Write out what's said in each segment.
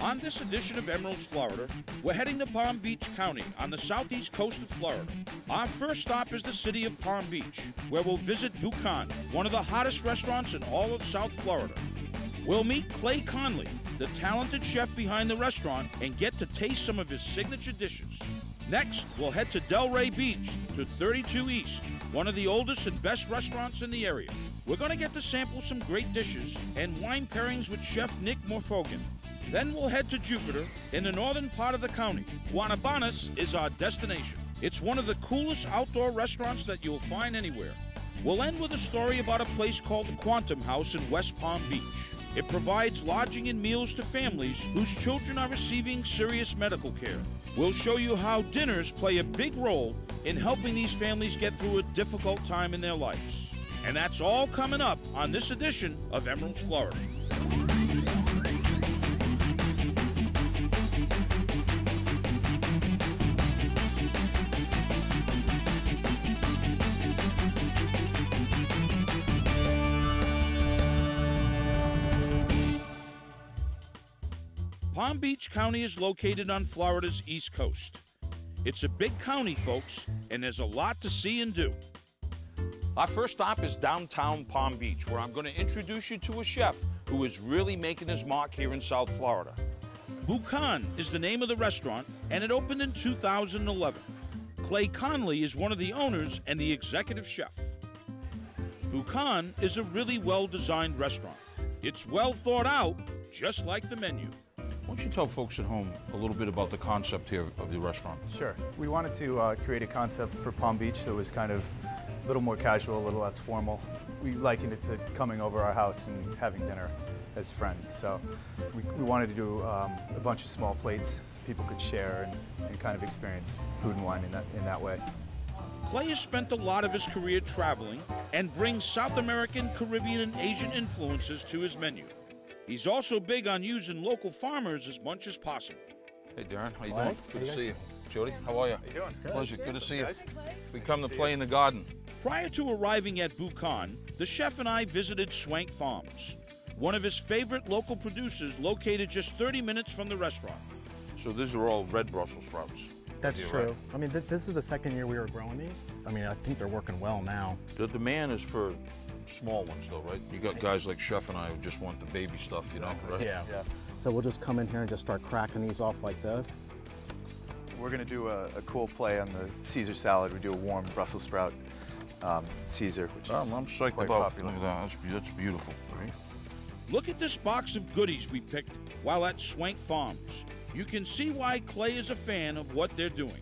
On this edition of Emeril's Florida, we're heading to Palm Beach County on the southeast coast of Florida. Our first stop is the city of Palm Beach, where we'll visit Buccan, one of the hottest restaurants in all of South Florida. We'll meet Clay Conley, the talented chef behind the restaurant, and get to taste some of his signature dishes. Next, we'll head to Delray Beach to 32 East, one of the oldest and best restaurants in the area. We're going to get to sample some great dishes and wine pairings with Chef Nick Morfogen. Then we'll head to Jupiter in the northern part of the county. Guanabanas is our destination. It's one of the coolest outdoor restaurants that you'll find anywhere. We'll end with a story about a place called the Quantum House in West Palm Beach. It provides lodging and meals to families whose children are receiving serious medical care. We'll show you how dinners play a big role in helping these families get through a difficult time in their lives. And that's all coming up on this edition of Emeril's Florida. Palm Beach County is located on Florida's east coast. It's a big county, folks, and there's a lot to see and do. Our first stop is downtown Palm Beach, where I'm going to introduce you to a chef who is really making his mark here in South Florida. Buccan is the name of the restaurant, and it opened in 2011. Clay Conley is one of the owners and the executive chef. Buccan is a really well-designed restaurant. It's well thought out, just like the menu. Why don't you tell folks at home a little bit about the concept here of the restaurant? Sure. We wanted to create a concept for Palm Beach that was kind of a little more casual, a little less formal. We likened it to coming over our house and having dinner as friends. So we wanted to do a bunch of small plates so people could share and kind of experience food and wine in that way. Clay has spent a lot of his career traveling and brings South American, Caribbean, and Asian influences to his menu. He's also big on using local farmers as much as possible. Hey, Darren, how you doing? Good to see you. Jody, how are you? How you doing? Good. Pleasure. Good to see you. We come to play in the garden. Prior to arriving at Buccan, the chef and I visited Swank Farms, one of his favorite local producers located just 30 minutes from the restaurant. So these are all red Brussels sprouts. That's true. Right? I mean, this is the second year we were growing these. I mean, I think they're working well now. The demand is for small ones, though, right? You got guys like Chef and I who just want the baby stuff, you know, right? Yeah. So we'll just come in here and just start cracking these off like this. We're going to do a cool play on the Caesar salad. We do a warm Brussels sprout Caesar, which is I'm psyched quite about. Popular. Look at that. That's beautiful, right? Look at this box of goodies we picked while at Swank Farms. You can see why Clay is a fan of what they're doing.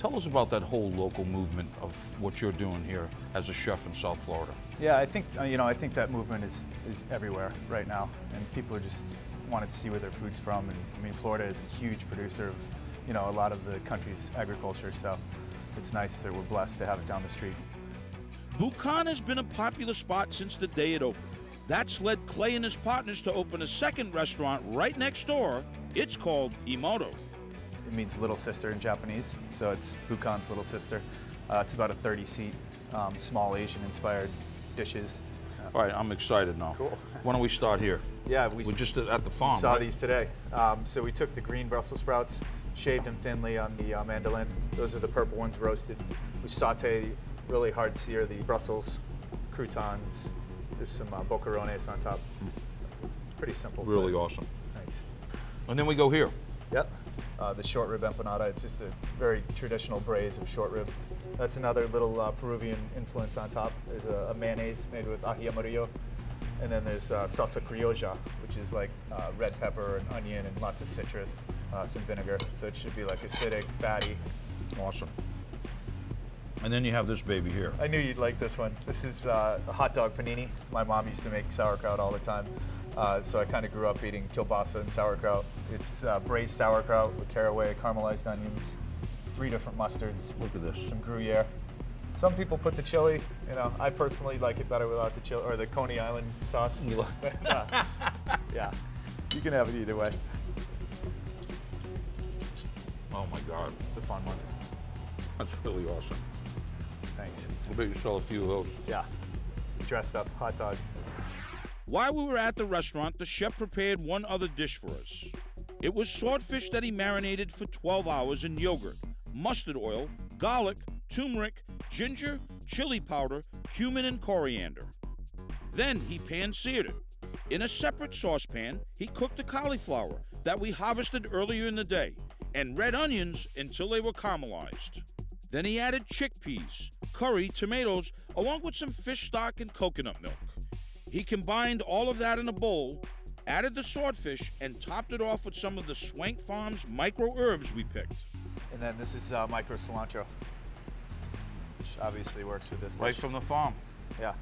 Tell us about that whole local movement of what you're doing here as a chef in South Florida. Yeah, I think I think that movement is everywhere right now, and people are just want to see where their food's from. And I mean, Florida is a huge producer of a lot of the country's agriculture, so it's nice that we're blessed to have it down the street. Buccan has been a popular spot since the day it opened. That's led Clay and his partners to open a second restaurant right next door. It's called Emoto. It means little sister in Japanese, so it's Buccan's little sister. It's about a 30-seat, small Asian-inspired dishes. All right, I'm excited now. Cool. Why don't we start here? Yeah, we're just at the farm. We saw these today. So we took the green Brussels sprouts, shaved them thinly on the mandolin. Those are the purple ones roasted. We saute, really hard sear the Brussels croutons. There's some bocarones on top. Pretty simple. Really awesome. Nice. And then we go here. Yep. The short rib empanada. It's just a very traditional braise of short rib. That's another little Peruvian influence on top. There's a mayonnaise made with ají amarillo. And then there's salsa criolla, which is like red pepper and onion and lots of citrus, some vinegar. So it should be like acidic, fatty. Awesome. And then you have this baby here. I knew you'd like this one. This is a hot dog panini. My mom used to make sauerkraut all the time. So I kind of grew up eating kielbasa and sauerkraut. It's braised sauerkraut with caraway, caramelized onions, 3 different mustards. Look at this. Some Gruyere. Some people put the chili. I personally like it better without the chili or the Coney Island sauce. Yeah, you can have it either way. Oh my God, it's a fun one. That's really awesome. Thanks. I bet you sell a few of those. Yeah, it's a dressed up hot dog. While we were at the restaurant, the chef prepared one other dish for us. It was swordfish that he marinated for 12 hours in yogurt, mustard oil, garlic, turmeric, ginger, chili powder, cumin, and coriander. Then he pan-seared it. In a separate saucepan, he cooked the cauliflower that we harvested earlier in the day and red onions until they were caramelized. Then he added chickpeas, curry, tomatoes, along with some fish stock and coconut milk. He combined all of that in a bowl, added the swordfish, and topped it off with some of the Swank Farms micro herbs we picked. And then this is micro cilantro, which obviously works with this dish. Right from the farm. Yeah.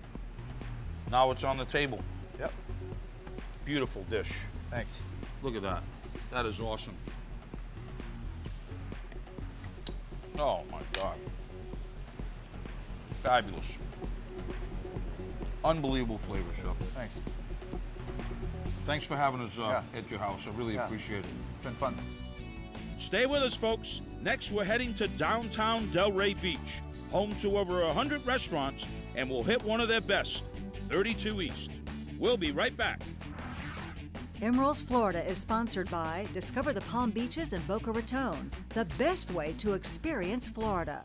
Now it's on the table. Yep. Beautiful dish. Thanks. Look at that. That is awesome. Oh my God. Fabulous. Unbelievable flavor, Chef. Thanks. Thanks for having us at your house. I really appreciate it. It's been fun. Stay with us, folks. Next, we're heading to downtown Delray Beach, home to over 100 restaurants, and we'll hit one of their best, 32 East. We'll be right back. Emeril's Florida is sponsored by Discover the Palm Beaches and Boca Raton, the best way to experience Florida.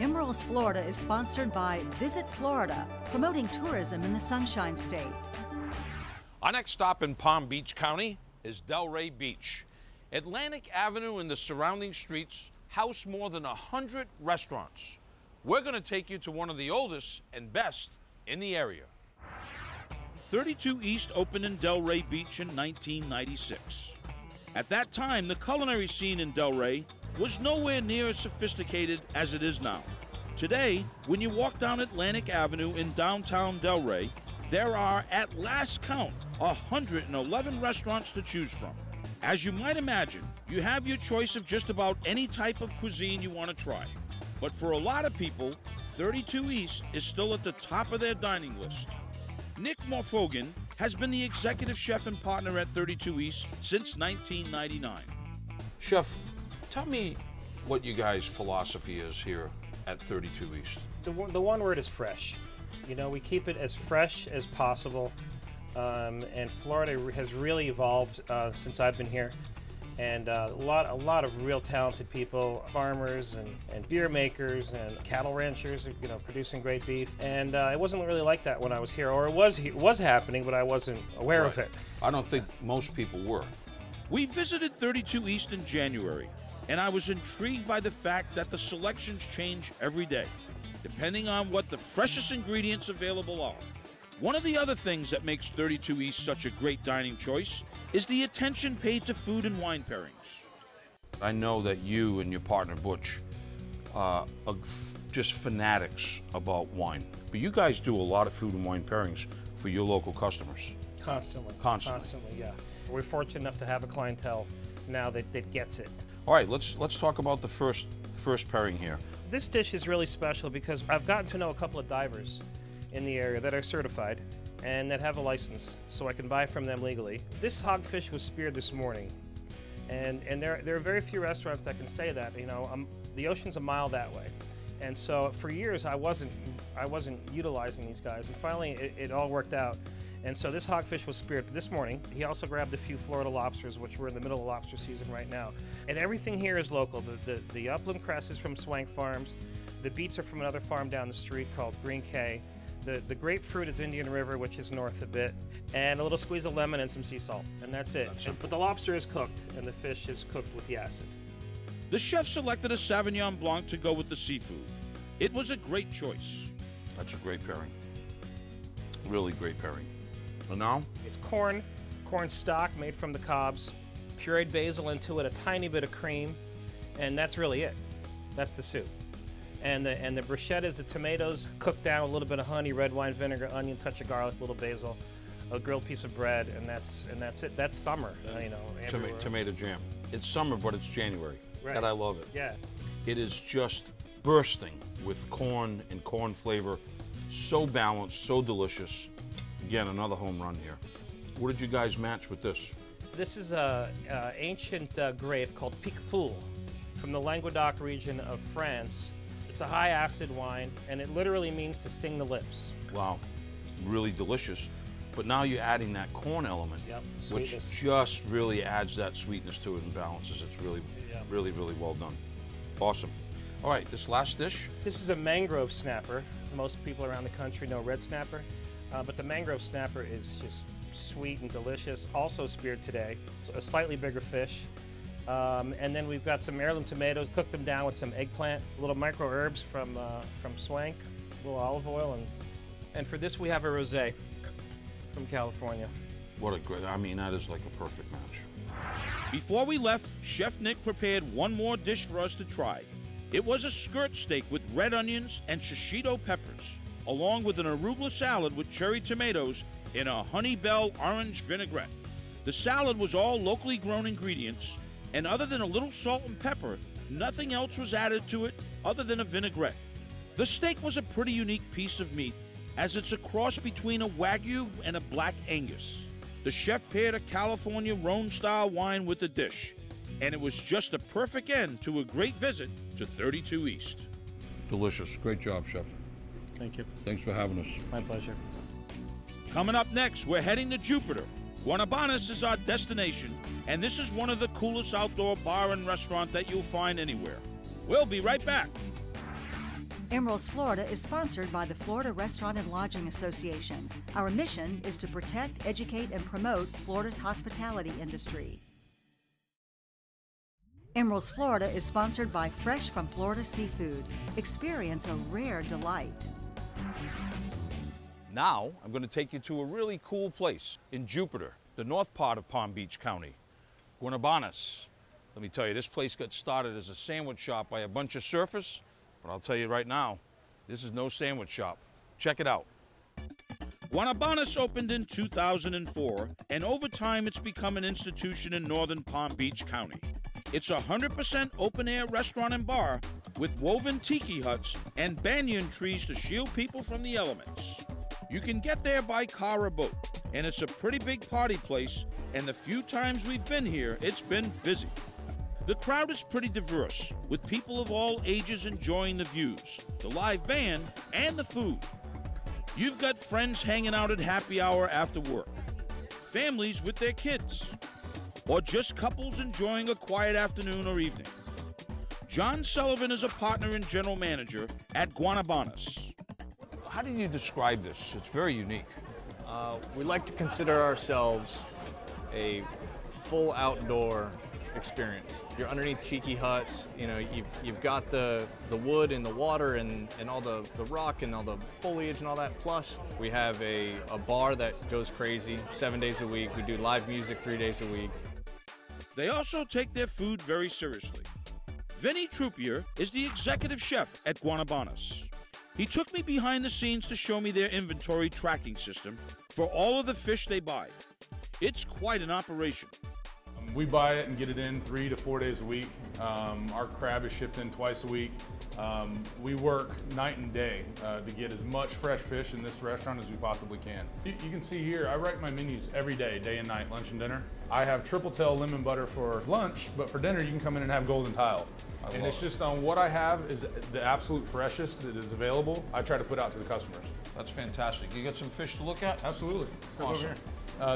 Emeril's Florida is sponsored by Visit Florida, promoting tourism in the Sunshine State. Our next stop in Palm Beach County is Delray Beach. Atlantic Avenue and the surrounding streets house more than 100 restaurants. We're going to take you to one of the oldest and best in the area. 32 East opened in Delray Beach in 1996. At that time, the culinary scene in Delray was nowhere near as sophisticated as it is now. Today, when you walk down Atlantic Avenue in downtown Delray, there are, at last count, 111 restaurants to choose from. As you might imagine, you have your choice of just about any type of cuisine you want to try. But for a lot of people, 32 East is still at the top of their dining list. Nick Morfogen has been the executive chef and partner at 32 East since 1999. Chef, tell me what you guys' philosophy is here at 32 East. The one word is fresh. You know, we keep it as fresh as possible. And Florida has really evolved since I've been here. And a lot of real talented people, farmers and beer makers and cattle ranchers, you know, producing great beef. And it wasn't really like that when I was here, or it was happening, but I wasn't aware of it. I don't think most people were. We visited 32 East in January. And I was intrigued by the fact that the selections change every day, depending on what the freshest ingredients available are. One of the other things that makes 32 East such a great dining choice is the attention paid to food and wine pairings. I know that you and your partner, Butch, are just fanatics about wine. But you guys do a lot of food and wine pairings for your local customers. Constantly. Constantly. Constantly, yeah. We're fortunate enough to have a clientele now that gets it. All right, let's talk about the first pairing here. This dish is really special because I've gotten to know a couple of divers in the area that are certified and that have a license, so I can buy from them legally. This hogfish was speared this morning, and there are very few restaurants that can say that. You know, the ocean's a mile that way, and so for years I wasn't utilizing these guys, and finally it all worked out. And so this hogfish was speared this morning. He also grabbed a few Florida lobsters, which we're in the middle of lobster season right now. And everything here is local. The upland cress is from Swank Farms. The beets are from another farm down the street called Green Cay. The grapefruit is Indian River, which is north a bit. And a little squeeze of lemon and some sea salt, and that's it. But the lobster is cooked, and the fish is cooked with the acid. The chef selected a Sauvignon Blanc to go with the seafood. It was a great choice. That's a great pairing. Really great pairing. No? It's corn stock made from the cobs, pureed basil into it, a tiny bit of cream, and that's really it. That's the soup. And the bruschettas, the tomatoes, cooked down with a little bit of honey, red wine vinegar, onion, touch of garlic, little basil, a grilled piece of bread, and that's it. That's summer, you know. Tomato jam. It's summer, but it's January. Right. And I love it. Yeah. It is just bursting with corn and corn flavor. So balanced, so delicious. Again, another home run here. What did you guys match with this? This is an ancient grape called Picpoul from the Languedoc region of France. It's a high-acid wine, and it literally means to sting the lips. Wow, really delicious. But now you're adding that corn element, which just really adds that sweetness to it and balances. It's really, really well done. Awesome. All right, this last dish. This is a mangrove snapper. Most people around the country know red snapper, but the mangrove snapper is just sweet and delicious. Also speared today, a slightly bigger fish. And then we've got some heirloom tomatoes, cooked them down with some eggplant, little micro herbs from Swank, a little olive oil, and for this we have a rosé from California. What a great, I mean, that is like a perfect match. Before we left, Chef Nick prepared one more dish for us to try. It was a skirt steak with red onions and shishito peppers, along with an arugula salad with cherry tomatoes in a Honeybell orange vinaigrette. The salad was all locally grown ingredients, and other than a little salt and pepper, nothing else was added to it other than a vinaigrette. The steak was a pretty unique piece of meat, as it's a cross between a Wagyu and a Black Angus. The chef paired a California Rhone-style wine with the dish, and it was just the perfect end to a great visit to 32 East. Delicious. Great job, Chef. Thank you. Thanks for having us. My pleasure. Coming up next, we're heading to Jupiter. Guanabanas is our destination, and this is one of the coolest outdoor bar and restaurant that you'll find anywhere. We'll be right back. Emeril's Florida is sponsored by the Florida Restaurant and Lodging Association. Our mission is to protect, educate, and promote Florida's hospitality industry. Emeril's Florida is sponsored by Fresh from Florida Seafood. Experience a rare delight. Now, I'm going to take you to a really cool place in Jupiter, the north part of Palm Beach County, Guanabanas. Let me tell you, this place got started as a sandwich shop by a bunch of surfers. But I'll tell you right now, this is no sandwich shop. Check it out. Guanabanas opened in 2004, and over time it's become an institution in northern Palm Beach County. It's a 100% open-air restaurant and bar with woven tiki huts and banyan trees to shield people from the elements. You can get there by car or boat, and it's a pretty big party place, and the few times we've been here, it's been busy. The crowd is pretty diverse, with people of all ages enjoying the views, the live band, and the food. You've got friends hanging out at happy hour after work, families with their kids, or just couples enjoying a quiet afternoon or evening. John Sullivan is a partner and general manager at Guanabanas. How do you describe this? It's very unique. We like to consider ourselves a full outdoor experience. You're underneath tiki huts, you know, you've got the wood and the water and all the rock and all the foliage and all that. Plus, we have a bar that goes crazy 7 days a week. We do live music 3 days a week. They also take their food very seriously. Vinny Troupier is the executive chef at Guanabanas. He took me behind the scenes to show me their inventory tracking system for all of the fish they buy. It's quite an operation. We buy it and get it in 3 to 4 days a week. Our crab is shipped in twice a week. We work night and day to get as much fresh fish in this restaurant as we possibly can. You can see here, I write my menus every day, day and night, lunch and dinner. I have triple tail lemon butter for lunch, but for dinner you can come in and have golden tile. And it's just on what I have is the absolute freshest that is available. I try to put out to the customers. That's fantastic. You got some fish to look at? Absolutely. Awesome.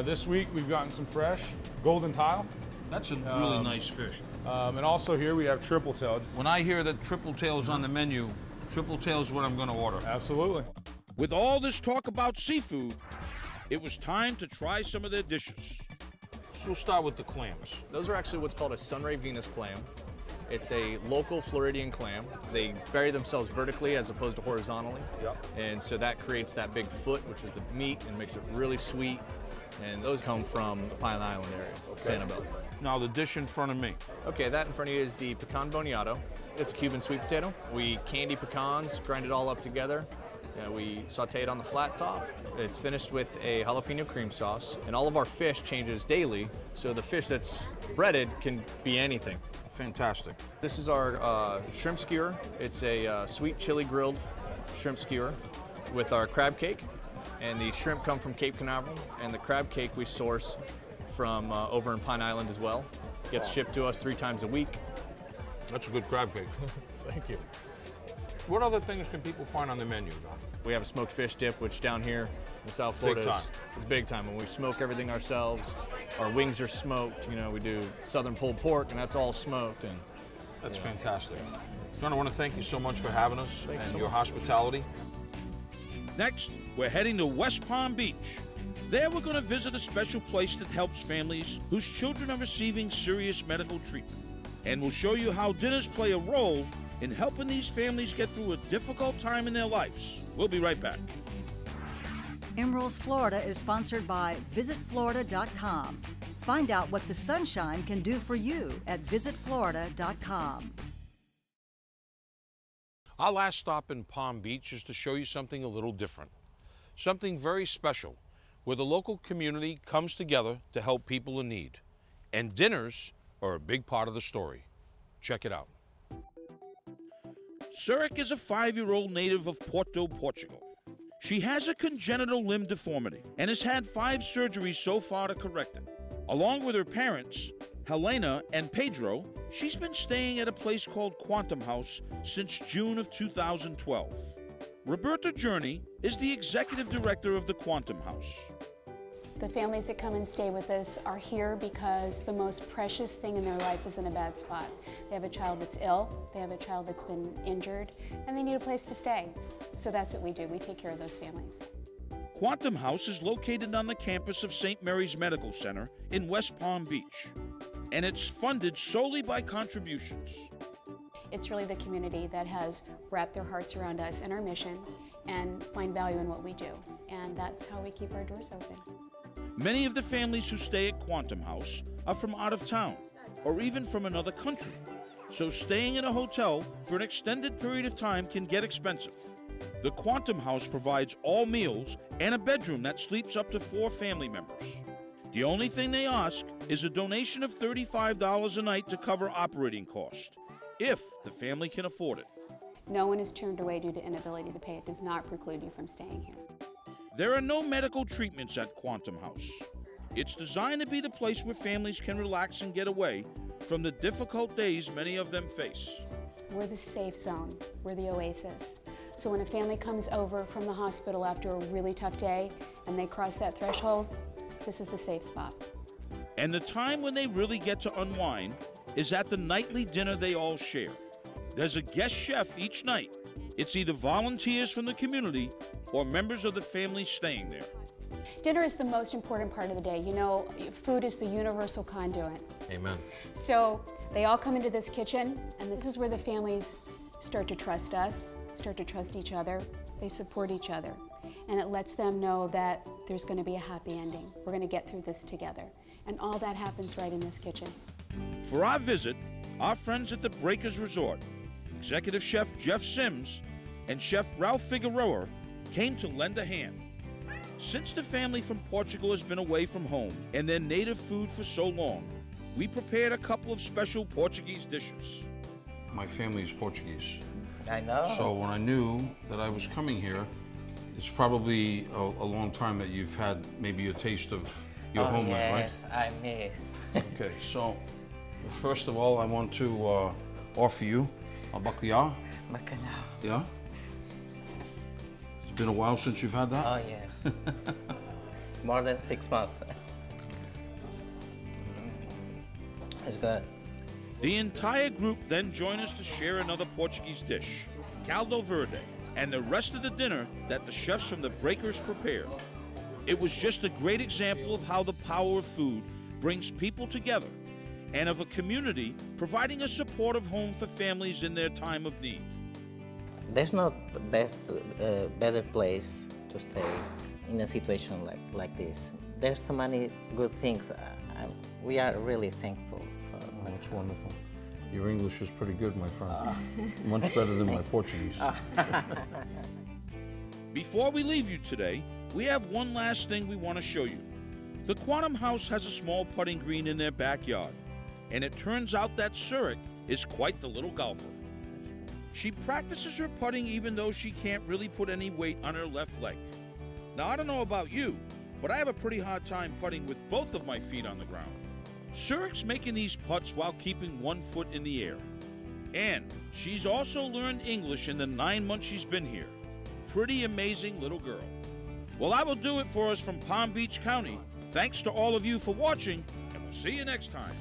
This week we've gotten some fresh golden tile. That's a really nice fish. And also here we have triple tail. When I hear that triple tail is on the menu, triple tail is what I'm going to order. Absolutely. With all this talk about seafood, it was time to try some of their dishes. So we'll start with the clams. Those are actually what's called a Sunray Venus clam. It's a local Floridian clam. They bury themselves vertically as opposed to horizontally. Yep. And so that creates that big foot, which is the meat, and makes it really sweet. And those come from the Pine Island area, Sanibel. Now the dish in front of me. Okay, that in front of you is the pecan boniato. It's a Cuban sweet potato. We candy pecans, grind it all up together. We saute it on the flat top. It's finished with a jalapeno cream sauce. And all of our fish changes daily, so the fish that's breaded can be anything. Fantastic. This is our shrimp skewer. It's a sweet chili grilled shrimp skewer with our crab cake. And the shrimp come from Cape Canaveral, and the crab cake we source from over in Pine Island as well. Gets shipped to us 3 times a week. That's a good crab cake. Thank you. What other things can people find on the menu, Don? We have a smoked fish dip, which down here in South Florida is big time. And we smoke everything ourselves. Our wings are smoked. You know, we do southern pulled pork, and that's all smoked. And that's fantastic. John, I want to thank you so much for having us and your hospitality. Next, we're heading to West Palm Beach. There, we're going to visit a special place that helps families whose children are receiving serious medical treatment. And we'll show you how dinners play a role in helping these families get through a difficult time in their lives. We'll be right back. Emeril's Florida is sponsored by visitflorida.com. Find out what the sunshine can do for you at visitflorida.com. Our last stop in Palm Beach is to show you something a little different, something very special, where the local community comes together to help people in need. And dinners are a big part of the story. Check it out. Ciric is a 5-year-old native of Porto, Portugal. She has a congenital limb deformity and has had 5 surgeries so far to correct it. Along with her parents, Helena and Pedro, she's been staying at a place called Quantum House since June of 2012. Roberta Journey is the executive director of the Quantum House. The families that come and stay with us are here because the most precious thing in their life is in a bad spot. They have a child that's ill, they have a child that's been injured, and they need a place to stay. So that's what we do. We take care of those families. Quantum House is located on the campus of St. Mary's Medical Center in West Palm Beach, and it's funded solely by contributions. It's really the community that has wrapped their hearts around us and our mission and find value in what we do, and that's how we keep our doors open. Many of the families who stay at Quantum House are from out of town or even from another country, so staying in a hotel for an extended period of time can get expensive. The Quantum House provides all meals and a bedroom that sleeps up to 4 family members. The only thing they ask is a donation of $35 a night to cover operating costs, if the family can afford it. No one is turned away due to inability to pay. It does not preclude you from staying here. There are no medical treatments at Quantum House. It's designed to be the place where families can relax and get away from the difficult days many of them face. We're the safe zone. We're the oasis. So when a family comes over from the hospital after a really tough day and they cross that threshold, this is the safe spot. And the time when they really get to unwind is at the nightly dinner they all share. There's a guest chef each night. It's either volunteers from the community or members of the family staying there. Dinner is the most important part of the day. You know, food is the universal conduit. Amen. So they all come into this kitchen, and this is where the families start to trust us, start to trust each other. They support each other, and it lets them know that there's going to be a happy ending. We're going to get through this together, and all that happens right in this kitchen. For our visit, our friends at the Breakers Resort, Executive Chef Jeff Sims and Chef Ralph Figueroa came to lend a hand. Since the family from Portugal has been away from home and their native food for so long, we prepared a couple of special Portuguese dishes. My family is Portuguese. I know. So when I knew that I was coming here, it's probably a long time that you've had maybe a taste of your homeland, right? Yes, I miss. Okay, so first of all, I want to offer you a bacalhau. Bacalhau. Yeah? It's been a while since you've had that? Oh, yes. More than 6 months. It's good. The entire group then joined us to share another Portuguese dish, caldo verde, and the rest of the dinner that the chefs from the Breakers prepared. It was just a great example of how the power of food brings people together, and of a community providing a supportive home for families in their time of need. There's not the better place to stay in a situation like this. There's so many good things. We are really thankful for that. That's wonderful. Your English is pretty good, my friend. Much better than my Portuguese. Before we leave you today, we have one last thing we want to show you. The Quantum House has a small putting green in their backyard. And it turns out that Ciric is quite the little golfer. She practices her putting even though she can't really put any weight on her left leg. Now, I don't know about you, but I have a pretty hard time putting with both of my feet on the ground. Ciric's making these putts while keeping one foot in the air. And she's also learned English in the 9 months she's been here. Pretty amazing little girl. Well, I will do it for us from Palm Beach County. Thanks to all of you for watching, and we'll see you next time.